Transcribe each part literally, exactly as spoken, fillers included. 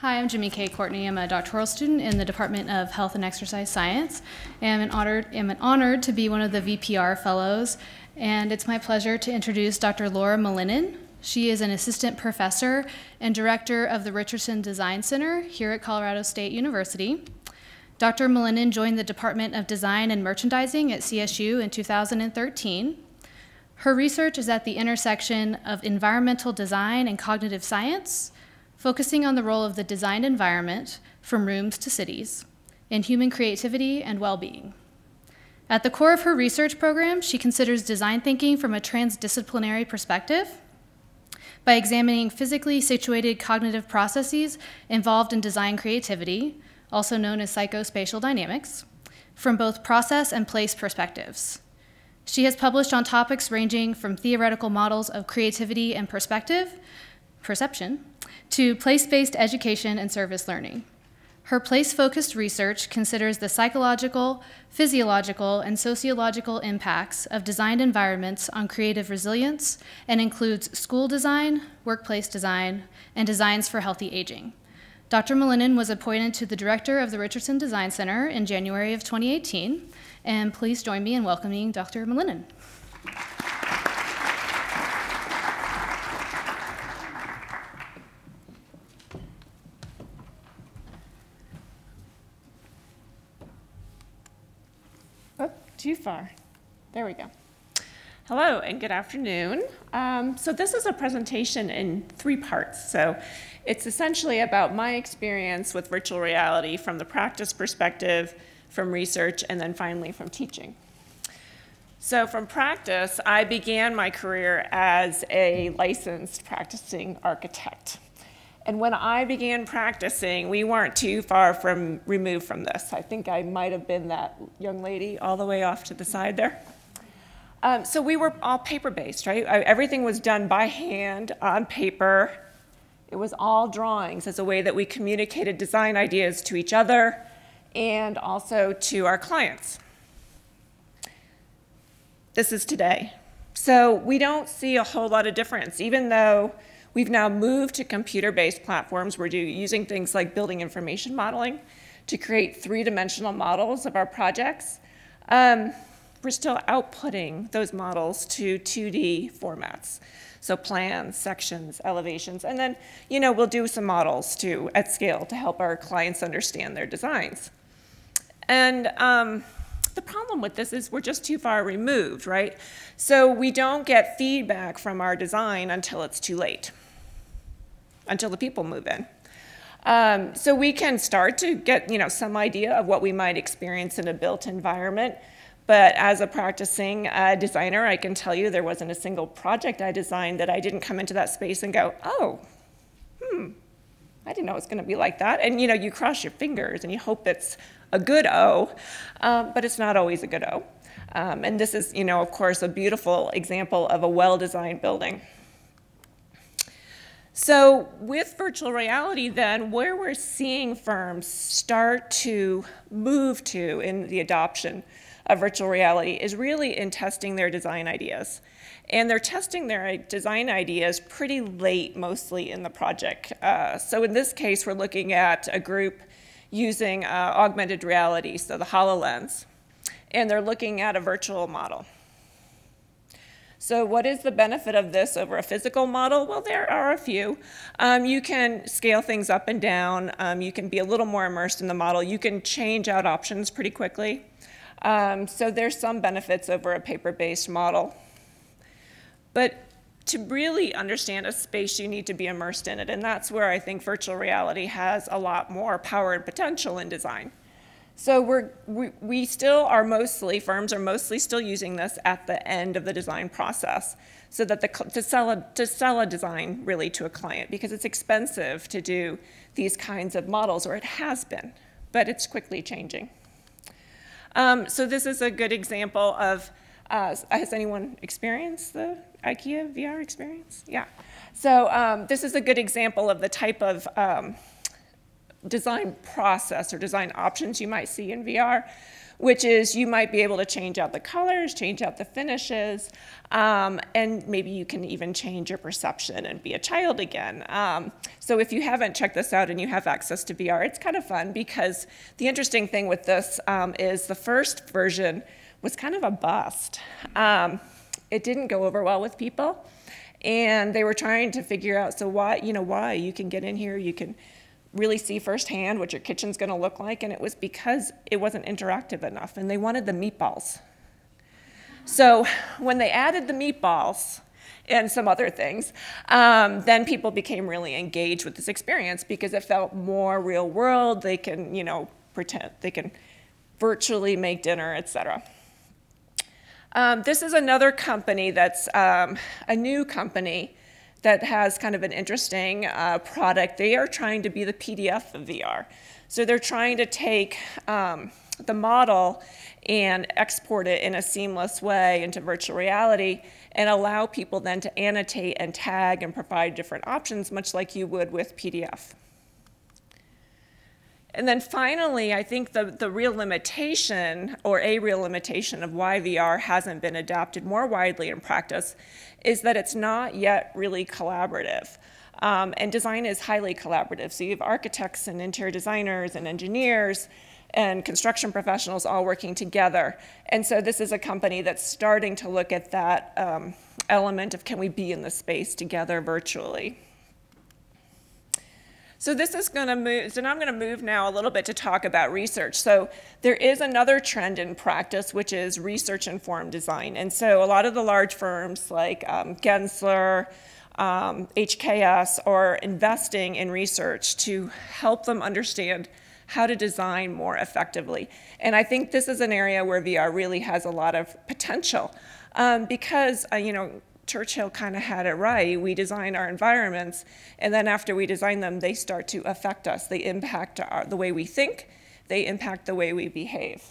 Hi, I'm Jimmy K. Courtney. I'm a doctoral student in the Department of Health and Exercise Science. I'm an honored, am an honored to be one of the V P R fellows, and it's my pleasure to introduce Doctor Laura Malinin. She is an assistant professor and director of the Richardson Design Center here at Colorado State University. Doctor Malinin joined the Department of Design and Merchandising at C S U in two thousand thirteen. Her research is at the intersection of environmental design and cognitive science, focusing on the role of the design environment, from rooms to cities, in human creativity and well-being. At the core of her research program, she considers design thinking from a transdisciplinary perspective by examining physically situated cognitive processes involved in design creativity, also known as psychospatial dynamics, from both process and place perspectives. She has published on topics ranging from theoretical models of creativity and perspective, perception, to place-based education and service learning. Her place-focused research considers the psychological, physiological, and sociological impacts of designed environments on creative resilience and includes school design, workplace design, and designs for healthy aging. Doctor Malinin was appointed to the director of the Richardson Design Center in January of twenty eighteen, and please join me in welcoming Doctor Malinin. Too far. There we go. Hello and good afternoon. Um, so this is a presentation in three parts. So it's essentially about my experience with virtual reality from the practice perspective, from research, and then finally from teaching. So from practice, I began my career as a licensed practicing architect. And when I began practicing, we weren't too far from removed from this. I think I might have been that young lady all the way off to the side there. Um, so we were all paper-based, right? I, everything was done by hand, on paper. It was all drawings as a way that we communicated design ideas to each other and also to our clients. This is today. So we don't see a whole lot of difference, even though we've now moved to computer-based platforms. We're using things like building information modeling to create three-dimensional models of our projects. Um, we're still outputting those models to two D formats, so plans, sections, elevations, and then you know we'll do some models too at scale to help our clients understand their designs. And um, the problem with this is we're just too far removed, right? So we don't get feedback from our design until it's too late, until the people move in. Um, so we can start to get you know, some idea of what we might experience in a built environment, but as a practicing uh, designer, I can tell you there wasn't a single project I designed that I didn't come into that space and go, oh, hmm, I didn't know it was gonna be like that. And you know, you cross your fingers and you hope it's a good O, um, but it's not always a good O. Um, and this is, you know, of course, a beautiful example of a well-designed building. So with virtual reality then, where we're seeing firms start to move to in the adoption of virtual reality is really in testing their design ideas. And they're testing their design ideas pretty late, mostly in the project. Uh, so in this case, we're looking at a group using uh, augmented reality, so the HoloLens, and they're looking at a virtual model. So what is the benefit of this over a physical model? Well, there are a few. Um, you can scale things up and down. Um, you can be a little more immersed in the model. You can change out options pretty quickly. Um, so there's some benefits over a paper-based model. But to really understand a space, you need to be immersed in it, and that's where I think virtual reality has a lot more power and potential in design. So we're, we, we still are mostly, firms are mostly still using this at the end of the design process so that the, to, sell a, to sell a design really to a client, because it's expensive to do these kinds of models, or it has been, but it's quickly changing. Um, so this is a good example of, uh, has anyone experienced the IKEA V R experience? Yeah. So um, this is a good example of the type of um, design process or design options you might see in V R, which is you might be able to change out the colors, change out the finishes, um, and maybe you can even change your perception and be a child again. Um, so if you haven't checked this out and you have access to V R, it's kind of fun, because the interesting thing with this um, is the first version was kind of a bust. Um, it didn't go over well with people, and they were trying to figure out, so why, you know, why you can get in here, you can really see firsthand what your kitchen's gonna look like, and it was because it wasn't interactive enough, and they wanted the meatballs. So when they added the meatballs and some other things, um, then people became really engaged with this experience because it felt more real world. They can, you know, pretend, they can virtually make dinner, et cetera. Um, this is another company that's um, a new company that has kind of an interesting uh, product. They are trying to be the P D F of V R. So they're trying to take um, the model and export it in a seamless way into virtual reality and allow people then to annotate and tag and provide different options, much like you would with P D F. And then finally, I think the, the real limitation, or a real limitation of why V R hasn't been adopted more widely in practice, is that it's not yet really collaborative. Um, and design is highly collaborative. So you have architects and interior designers and engineers and construction professionals all working together. And so this is a company that's starting to look at that um, element of, can we be in the space together virtually? So this is going to move, so now I'm going to move now a little bit to talk about research. So there is another trend in practice, which is research-informed design. And so a lot of the large firms like um, Gensler, um, H K S are investing in research to help them understand how to design more effectively. And I think this is an area where V R really has a lot of potential um, because, uh, you know, Churchill kind of had it right. We design our environments, and then after we design them, they start to affect us. They impact our, the way we think. They impact the way we behave.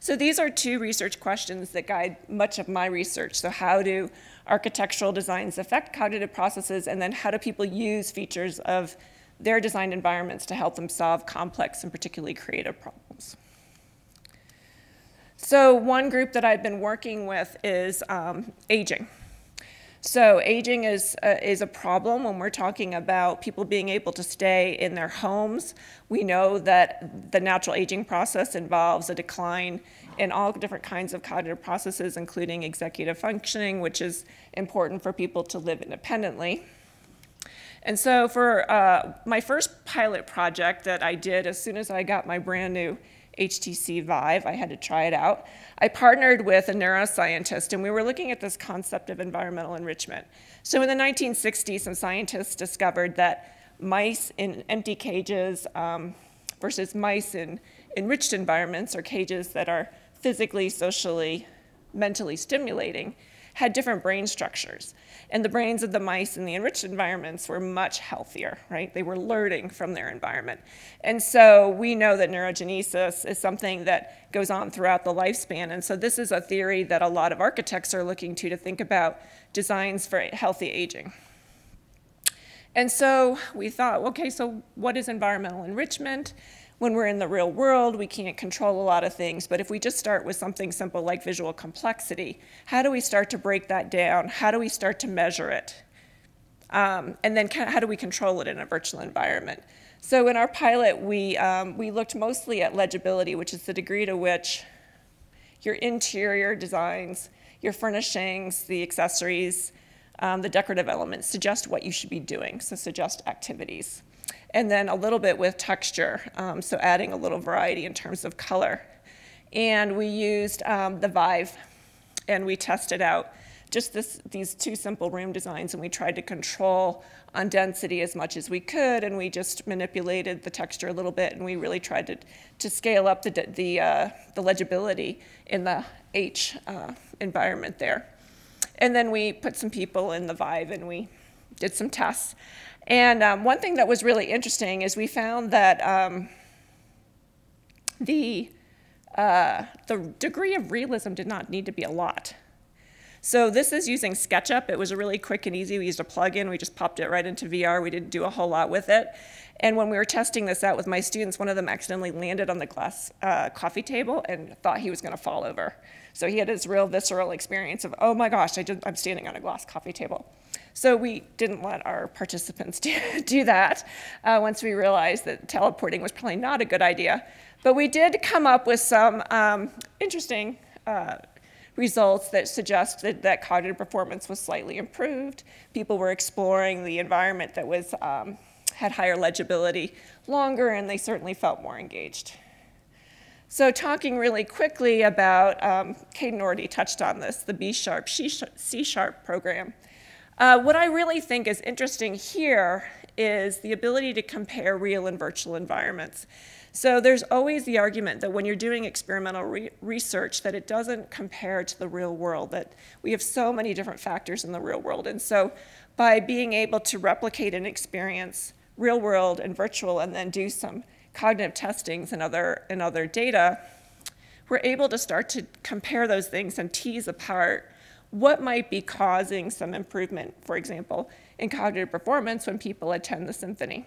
So these are two research questions that guide much of my research. So how do architectural designs affect cognitive processes, and then how do people use features of their designed environments to help them solve complex and particularly creative problems? So one group that I've been working with is um, aging. So aging is, uh, is a problem when we're talking about people being able to stay in their homes. We know that the natural aging process involves a decline in all different kinds of cognitive processes, including executive functioning, which is important for people to live independently. And so for uh, my first pilot project that I did as soon as I got my brand new H T C Vive, I had to try it out. I partnered with a neuroscientist, and we were looking at this concept of environmental enrichment. So in the nineteen sixties, some scientists discovered that mice in empty cages um, versus mice in enriched environments, or cages that are physically, socially, mentally stimulating, had different brain structures. And the brains of the mice in the enriched environments were much healthier, right? They were learning from their environment. And so we know that neurogenesis is something that goes on throughout the lifespan. And so this is a theory that a lot of architects are looking to to think about designs for healthy aging. And so we thought, okay, so what is environmental enrichment? When we're in the real world, we can't control a lot of things, but if we just start with something simple like visual complexity, how do we start to break that down? How do we start to measure it? Um, and then how do we control it in a virtual environment? So in our pilot, we, um, we looked mostly at legibility, which is the degree to which your interior designs, your furnishings, the accessories, um, the decorative elements suggest what you should be doing, so suggest activities. And then a little bit with texture, um, so adding a little variety in terms of color. And we used um, the Vive, and we tested out just this, these two simple room designs, and we tried to control on density as much as we could, and we just manipulated the texture a little bit, and we really tried to, to scale up the, the, uh, the legibility in the H uh, environment there. And then we put some people in the Vive, and we did some tests. And um, one thing that was really interesting is we found that um, the, uh, the degree of realism did not need to be a lot. So this is using SketchUp. It was really quick and easy. We used a plugin. We just popped it right into V R. We didn't do a whole lot with it. And when we were testing this out with my students, one of them accidentally landed on the glass uh, coffee table and thought he was going to fall over. So he had this real visceral experience of, oh my gosh, I did, I'm standing on a glass coffee table. So we didn't let our participants do, do that uh, once we realized that teleporting was probably not a good idea. But we did come up with some um, interesting uh, results that suggested that cognitive performance was slightly improved. People were exploring the environment that was, um, had higher legibility longer, and they certainly felt more engaged. So talking really quickly about, um, Caden already touched on this, the B-sharp, C-sharp program. Uh, what I really think is interesting here is the ability to compare real and virtual environments. So there's always the argument that when you're doing experimental re research that it doesn't compare to the real world, that we have so many different factors in the real world. And so by being able to replicate an experience, real world and virtual, and then do some cognitive testings and other, and other data, we're able to start to compare those things and tease apart what might be causing some improvement, for example, in cognitive performance when people attend the symphony.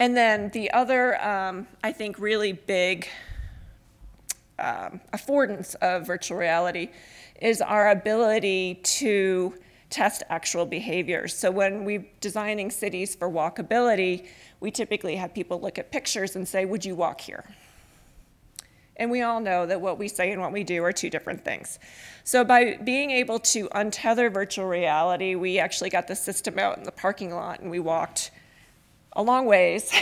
And then the other, um, I think, really big um, affordance of virtual reality is our ability to test actual behaviors. So when we're designing cities for walkability, we typically have people look at pictures and say, would you walk here? And we all know that what we say and what we do are two different things. So by being able to untether virtual reality, we actually got the system out in the parking lot and we walked a long ways,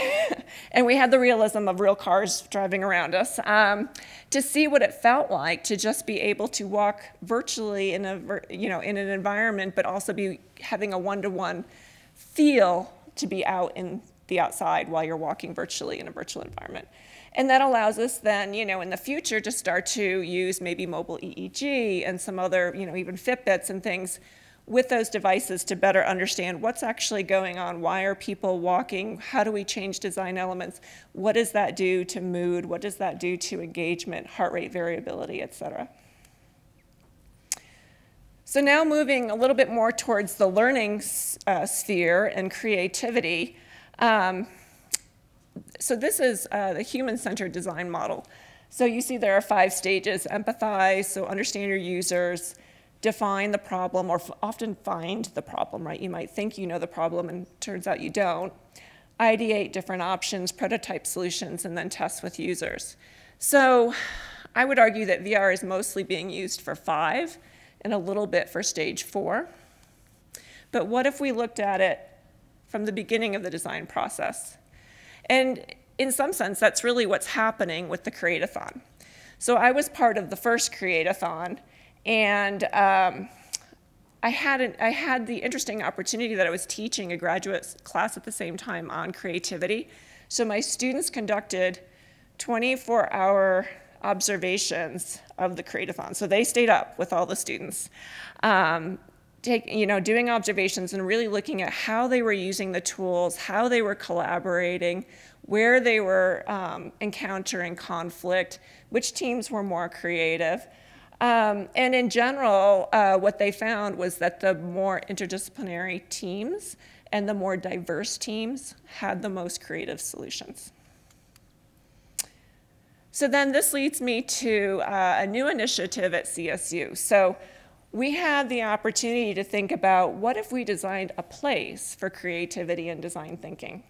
and we had the realism of real cars driving around us um, to see what it felt like to just be able to walk virtually in a, you know, in an environment, but also be having a one-to-one feel to be out in the outside while you're walking virtually in a virtual environment. And that allows us then, you know, in the future to start to use maybe mobile E E G and some other, you know, even Fitbits and things with those devices to better understand what's actually going on, why are people walking, how do we change design elements, what does that do to mood, what does that do to engagement, heart rate variability, et cetera. So now moving a little bit more towards the learning uh, sphere and creativity. Um, So this is uh, the human-centered design model. So you see there are five stages: empathize, so understand your users, define the problem, or f often find the problem, right? You might think you know the problem and turns out you don't. Ideate different options, prototype solutions, and then test with users. So I would argue that V R is mostly being used for five and a little bit for stage four. But what if we looked at it from the beginning of the design process? And in some sense, that's really what's happening with the Create-a-thon. So I was part of the first Create-a-thon, and um, I, had an, I had the interesting opportunity that I was teaching a graduate class at the same time on creativity. So my students conducted twenty-four hour observations of the Create-a-thon. So they stayed up with all the students. Um, Take, you know, doing observations and really looking at how they were using the tools, how they were collaborating, where they were um, encountering conflict, which teams were more creative. Um, and in general, uh, what they found was that the more interdisciplinary teams and the more diverse teams had the most creative solutions. So then this leads me to uh, a new initiative at C S U. So we had the opportunity to think about what if we designed a place for creativity and design thinking.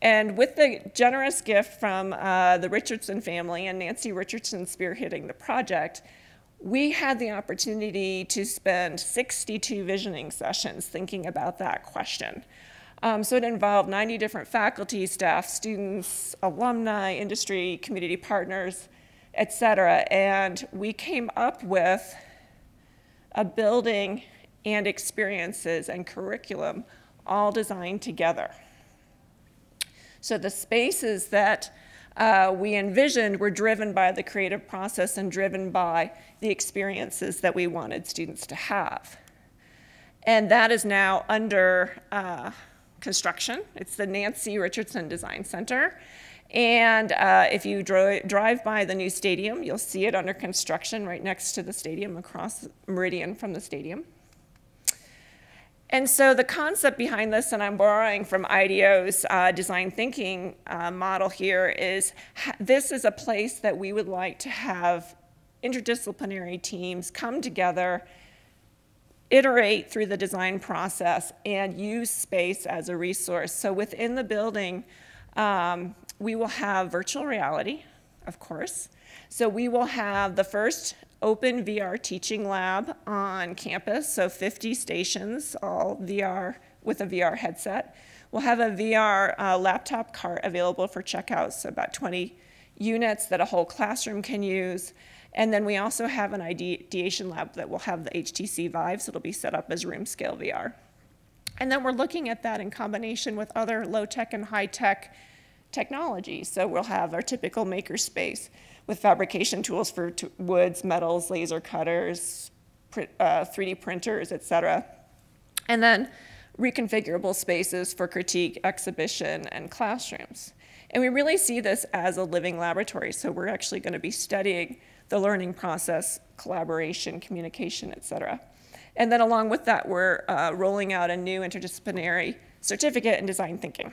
And with the generous gift from uh, the Richardson family and Nancy Richardson spearheading the project, we had the opportunity to spend sixty-two visioning sessions thinking about that question. Um, so it involved ninety different faculty, staff, students, alumni, industry, community partners, et cetera. And we came up with a building and experiences and curriculum all designed together. So the spaces that uh, we envisioned were driven by the creative process and driven by the experiences that we wanted students to have. And that is now under uh, construction. It's the Nancy Richardson Design Center. And uh, if you dro drive by the new stadium, you'll see it under construction right next to the stadium, across Meridian from the stadium. And so the concept behind this, and I'm borrowing from I D O's uh, design thinking uh, model here, is this is a place that we would like to have interdisciplinary teams come together, iterate through the design process, and use space as a resource. So within the building, um, we will have virtual reality, of course. So we will have the first open V R teaching lab on campus, so fifty stations, all V R with a V R headset. We'll have a V R uh, laptop cart available for checkouts, so about twenty units that a whole classroom can use. And then we also have an ideation lab that will have the H T C Vive, so it'll be set up as room scale V R. And then we're looking at that in combination with other low-tech and high-tech technologies. So we'll have our typical maker space with fabrication tools for woods, metals, laser cutters, three D printers, et cetera. And then reconfigurable spaces for critique, exhibition, and classrooms. And we really see this as a living laboratory. So we're actually going to be studying the learning process, collaboration, communication, et cetera. And then along with that, we're uh, rolling out a new interdisciplinary certificate in design thinking.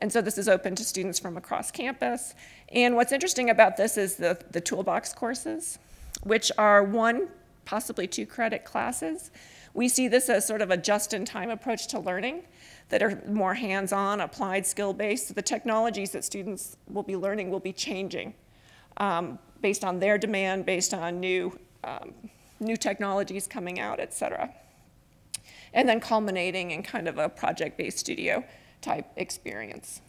And so this is open to students from across campus. And what's interesting about this is the, the toolbox courses, which are one, possibly two credit classes. We see this as sort of a just-in-time approach to learning that are more hands-on, applied, skill-based. So the technologies that students will be learning will be changing um, based on their demand, based on new, um, new technologies coming out, et cetera. And then culminating in kind of a project-based studio type experience.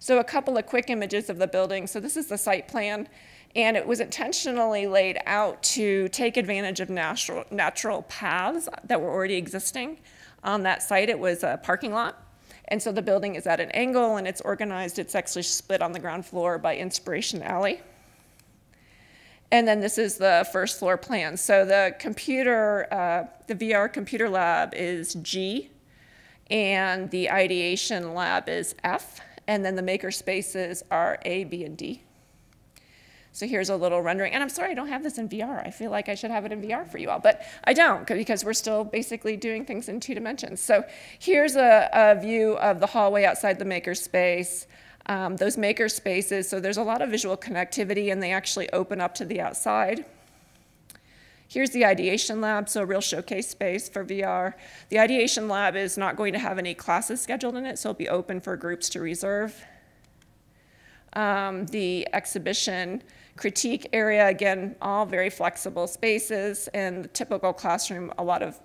So a couple of quick images of the building. So this is the site plan, and it was intentionally laid out to take advantage of natural, natural paths that were already existing on that site. It was a parking lot, and so the building is at an angle, and it's organized. It's actually split on the ground floor by Inspiration Alley. And then this is the first floor plan. So the computer, uh, the V R computer lab is G, and the ideation lab is F, and then the maker spaces are A, B, and D. So here's a little rendering. And I'm sorry I don't have this in V R. I feel like I should have it in V R for you all, but I don't, because we're still basically doing things in two dimensions. So here's a, a view of the hallway outside the maker space. Um, those maker spaces, so there's a lot of visual connectivity, and they actually open up to the outside. Here's the ideation lab, so a real showcase space for V R. The ideation lab is not going to have any classes scheduled in it, so it'll be open for groups to reserve. Um, the exhibition critique area, again, all very flexible spaces, and the typical classroom, a lot of,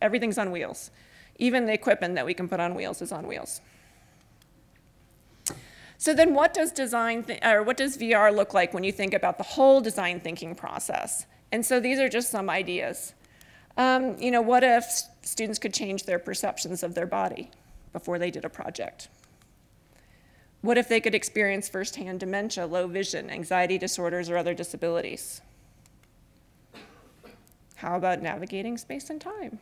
everything's on wheels. Even the equipment that we can put on wheels is on wheels. So then what does design, or what does V R look like when you think about the whole design thinking process? And so these are just some ideas. Um, you know, what if students could change their perceptions of their body before they did a project? What if they could experience firsthand dementia, low vision, anxiety disorders, or other disabilities? How about navigating space and time?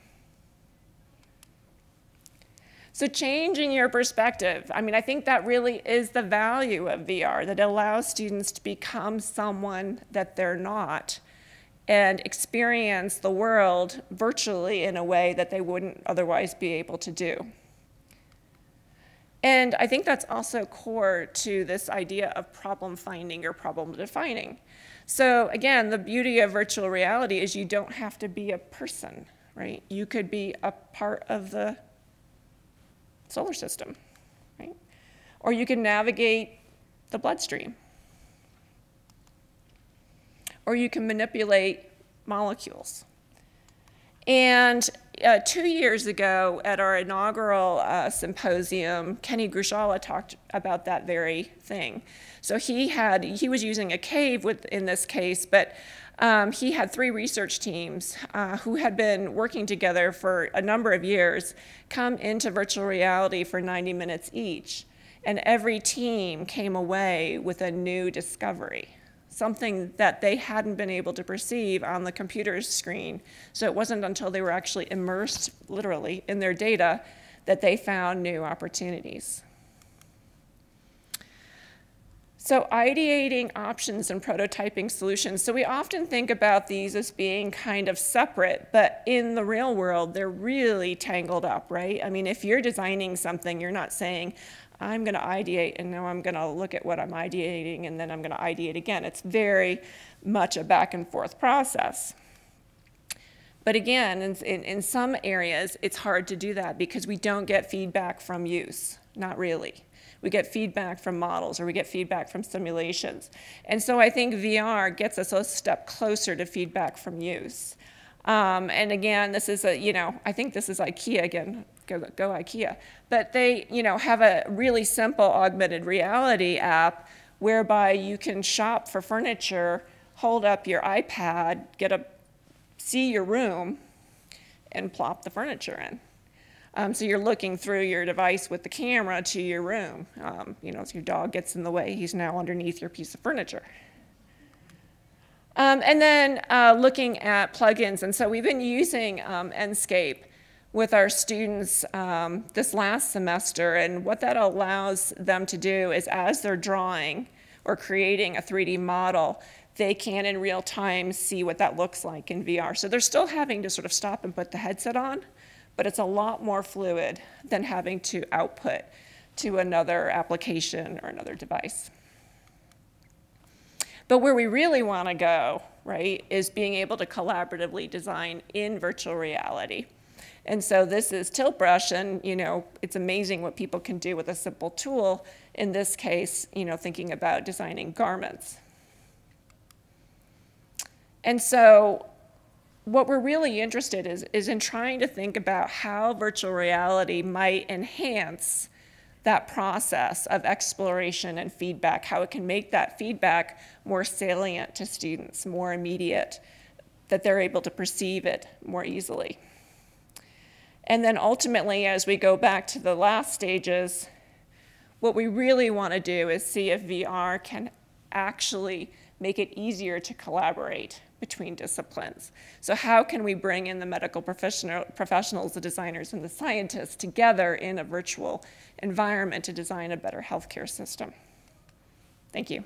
So changing your perspective. I mean, I think that really is the value of V R, that it allows students to become someone that they're not, and experience the world virtually in a way that they wouldn't otherwise be able to do. And I think that's also core to this idea of problem finding or problem defining. So again, the beauty of virtual reality is you don't have to be a person, right? You could be a part of the solar system, right? Or you can navigate the bloodstream. Or you can manipulate molecules. And uh, two years ago at our inaugural uh, symposium, Kenny Grushala talked about that very thing. So he had, he was using a cave with, in this case, but um, he had three research teams uh, who had been working together for a number of years come into virtual reality for ninety minutes each. And every team came away with a new discovery, something that they hadn't been able to perceive on the computer screen. So it wasn't until they were actually immersed, literally, in their data that they found new opportunities. So ideating options and prototyping solutions. So we often think about these as being kind of separate, but in the real world, they're really tangled up, right? I mean, if you're designing something, you're not saying, I'm going to ideate, and now I'm going to look at what I'm ideating, and then I'm going to ideate again. It's very much a back and forth process. But again, in, in, in some areas, it's hard to do that because we don't get feedback from use, not really. We get feedback from models, or we get feedback from simulations. And so I think V R gets us a step closer to feedback from use. Um, and again, this is a, you know, I think this is IKEA again. Go, go IKEA. But they, you know, have a really simple augmented reality app whereby you can shop for furniture, hold up your iPad, get a, see your room, and plop the furniture in. Um, so you're looking through your device with the camera to your room. Um, you know, if your dog gets in the way, he's now underneath your piece of furniture. Um, and then uh, looking at plugins. And so we've been using um, Enscape with our students um, this last semester. And what that allows them to do is, as they're drawing or creating a three D model, they can in real time see what that looks like in V R. So they're still having to sort of stop and put the headset on, but it's a lot more fluid than having to output to another application or another device. But where we really want to go, right, is being able to collaboratively design in virtual reality. And so this is Tilt Brush, and you know, it's amazing what people can do with a simple tool. In this case, you know, thinking about designing garments. And so what we're really interested is, is in trying to think about how virtual reality might enhance that process of exploration and feedback, how it can make that feedback more salient to students, more immediate, that they're able to perceive it more easily. And then ultimately, as we go back to the last stages, what we really want to do is see if V R can actually make it easier to collaborate between disciplines. So how can we bring in the medical professional, professionals, the designers, and the scientists together in a virtual environment to design a better healthcare system? Thank you.